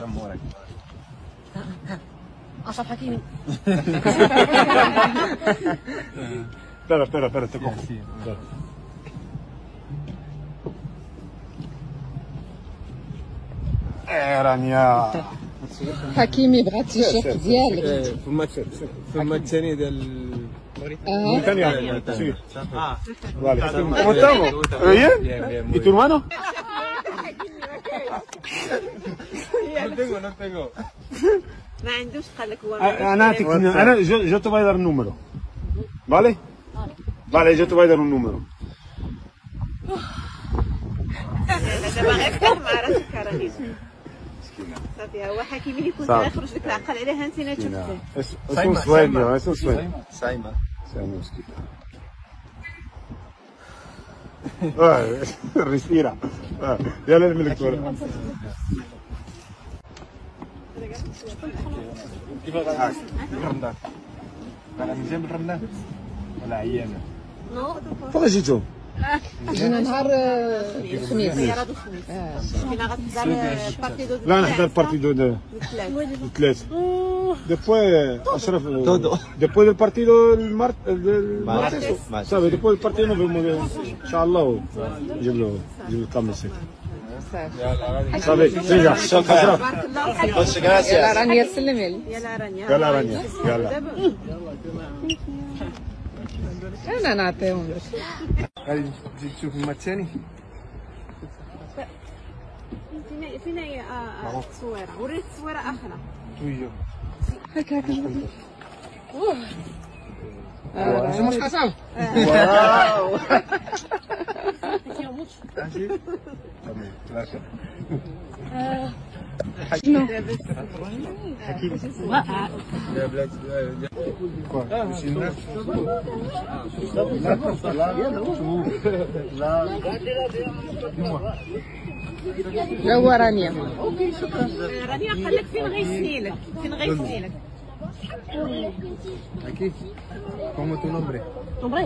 مورك أشرف حكيمي. ترى تكون رانيا حكيمي بغات التيشيرت ديالك في الماتش الثاني ديال المغرب. Vale. ¿Y tu hermano? No tengo. Ana, yo te voy a dar un número. ¿Vale? Vale, yo te voy a dar un número. صافي هو حكيمي اللي كنت غنخرج لك العقل عليها انت انا شفتها. صايمه مسكينه. الرسيره يلا الملك تورا. كيف غادي رمضان؟ غادي مزيان بالرمضان ولا عيانه؟ فاش جيتو؟ جينا نهار الخميس. فينا غتحضر بارتيدو لا نحضر بارتيدو الثلاث. دابا اشرف دابا البارتيدو المارتيسو صافي دابا البارتيدو نوفمبر ان شاء الله نجيب له الكاميسيك صافي رجع شكرا يلا رانيا سلمي يلا رانيا انا نعطيهم غادي تجي تشوف الماتش الثاني فينا هي التصويره وريت التصويره اخرى تويا هكا اوه واو لا هو رانيا قال لك فين غيسني لك Aquí, ¿cómo tu nombre? ¿Nombre?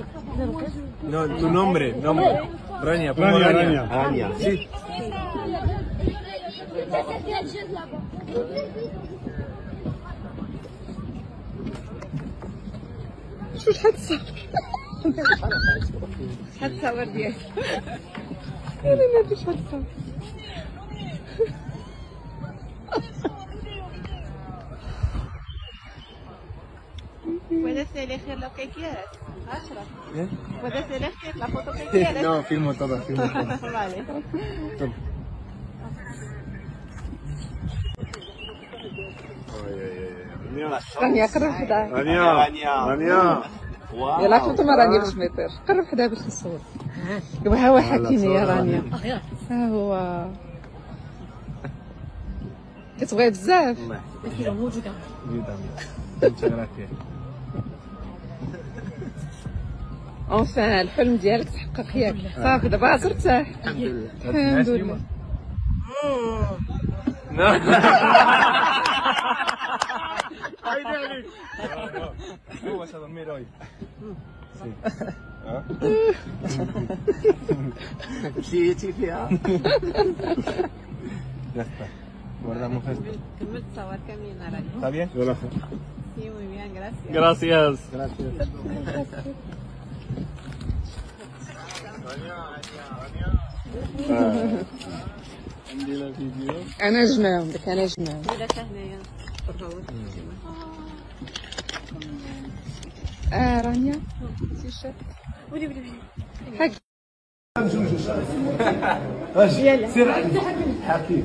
No, tu nombre. Rania, pongo Rania. Sí. شحال تصور ديالك؟ أنا ما عرفتش شحال تصور. ¿Puedes elegir lo que quieras? ¿Eh? ¿Puedes elegir la foto que quieras? No, filmo todas. Vale. Toma. رانيا قرب حدا. رانيا. يلا خطو مع رانيا باش ما يطيرش. قرب حدا باش نصور. ايوا ها هو حكيمي يا رانيا. ها هو. كتبغي بزاف. الله يحفظك. موجودة. Muchas gracias. Enfin, الحلم ديالك تحقق ياك صافي دابا ارتاح الحمد لله. No vas a dormir hoy. Sí. ¿Ah? Sí. Ya está. Guardamos esto. ¿Está bien? Gracias. Sí, muy bien, gracias. أنا جماعة. رانيا تيشيرت. ولي. يلا. سير حكيم.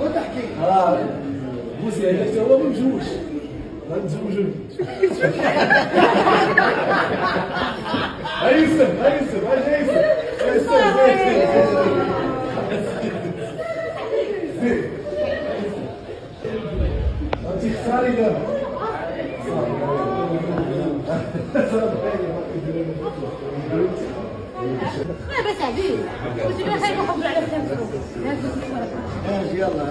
وتحكي بوسي هذاك هو ما مزوجش غنتزوجوا ما بس عادي وتجيبوا هاي وحطوا على خدمتكم هاج يلا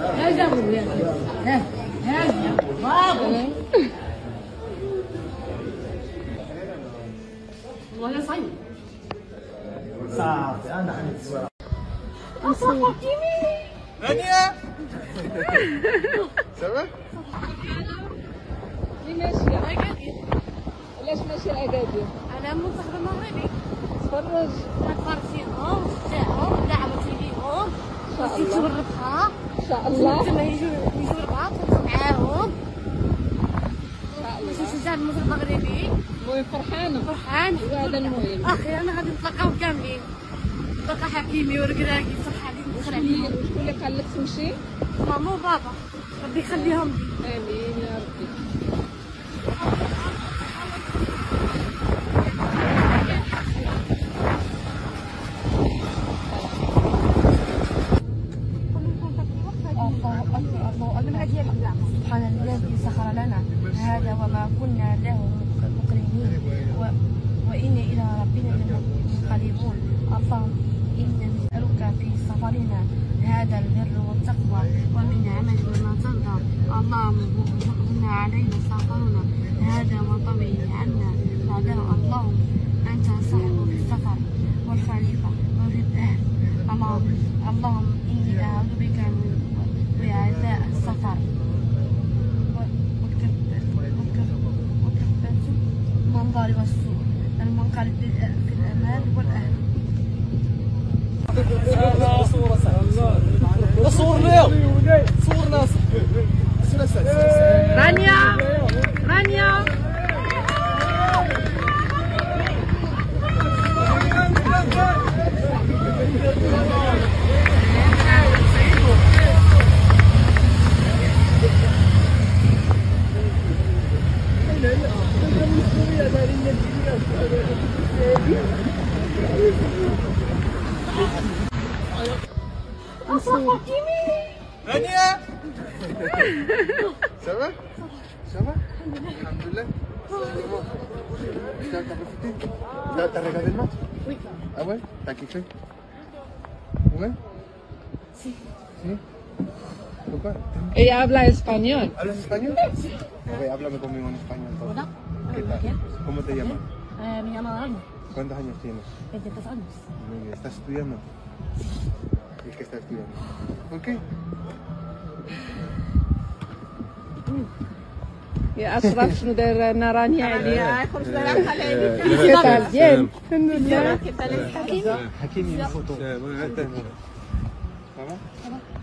هاج بابا والله صايم صافي انا حنيت الصوره. رانيا سامع؟ ماشي اكادير. علاش ماشي اكادير؟ انا منتخب المغربي. تفرج فارسيهم تاعهم دعمت ليهم وزيد تورثها ان شاء الله. تما يجوا لبعض معاهم ان شاء الله. شفت تاع المغرب المغربي المهم فرحانه فرحان وهذا المهم. اخيرا غادي نتلاقاو كاملين. تلقى حكيمي وركراكي صحه عليك وخير عليك. شكون اللي قال لك تمشي؟ ماما وبابا ربي يخليهم لي. امين يا ربي. سبحان الذي سخر لنا هذا وما كنا له مقرنين وإنا إلى ربنا لمنقلبون. اللهم إنا نسألك في سفرنا هذا البر والتقوى ومن عمل ما ترضى. اللهم اجعلنا علينا سفرنا هذا وطوعنا عنا بعده. اللهم أنت صاحب السفر والخليفة وفي الأهل. اللهم إني أعوذ بك من وعزاء السفر المنظر والسوء المنقلب في الأمان والأهل. صورنا رانيا رانيا رانيا سامع؟ سامع؟ الحمد لله. T'as regardé le match? Oui. Ah ouais? T'as kiffé? Ouais? Si. Si? Pourquoi? Ella habla español. ¿Hablas español? Sí. Háblame conmigo en español. Hola. ¿Qué tal? ¿Cómo te llamas? Me llamo Rania. ¿Cuántos años tienes? 23 años. Muy bien. ¿Estás estudiando? Sí. ¿Y qué estás estudiando? ¿Por qué? يا اشرف شنو دايرنا رانيا عليا؟ كيفاش كيفاش حكيمي فوتو